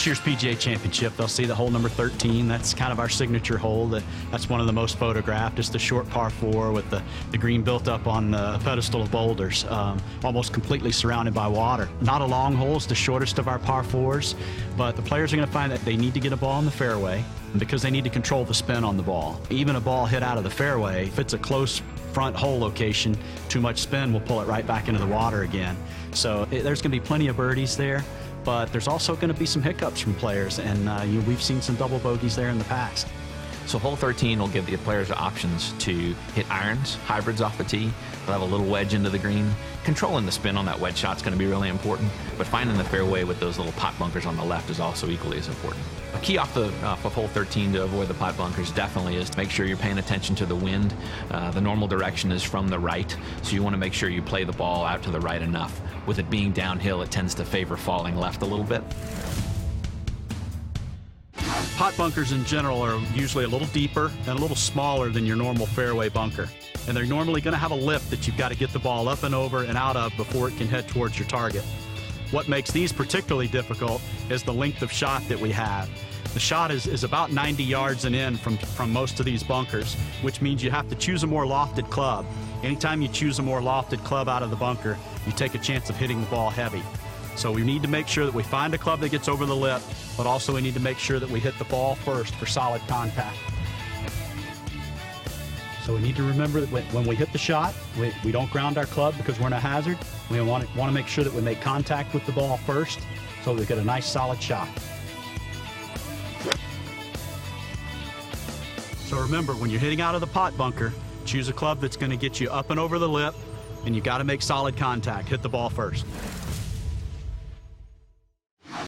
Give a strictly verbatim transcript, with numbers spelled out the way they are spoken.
this year's P G A Championship, they'll see the hole number thirteen. That's kind of our signature hole. That, that's one of the most photographed. It's the short par four with the, the green built up on the pedestal of boulders, um, almost completely surrounded by water. Not a long hole. It's the shortest of our par fours, but the players are going to find that they need to get a ball in the fairway because they need to control the spin on the ball. Even a ball hit out of the fairway, if it's a close front hole location, too much spin will pull it right back into the water again. So it, there's going to be plenty of birdies there, but there's also going to be some hiccups from players, and uh, you, we've seen some double bogeys there in the past. So hole thirteen will give the players options to hit irons, hybrids off the tee. They'll have a little wedge into the green. Controlling the spin on that wedge shot is going to be really important, but finding the fairway with those little pot bunkers on the left is also equally as important. A key off, the, off of hole thirteen to avoid the pot bunkers definitely is to make sure you're paying attention to the wind. Uh, the normal direction is from the right, so you want to make sure you play the ball out to the right enough. With it being downhill, it tends to favor falling left a little bit. Pot bunkers in general are usually a little deeper and a little smaller than your normal fairway bunker. And they're normally going to have a lift that you've got to get the ball up and over and out of before it can head towards your target. What makes these particularly difficult is the length of shot that we have. The shot is, is about ninety yards and in from, from most of these bunkers, which means you have to choose a more lofted club. Anytime you choose a more lofted club out of the bunker, you take a chance of hitting the ball heavy. So we need to make sure that we find a club that gets over the lip, but also we need to make sure that we hit the ball first for solid contact. So we need to remember that when we hit the shot, we, we don't ground our club because we're in a hazard. We want to, want to make sure that we make contact with the ball first so we get a nice solid shot. So remember, when you're hitting out of the pot bunker, choose a club that's going to get you up and over the lip, and you've got to make solid contact. Hit the ball first.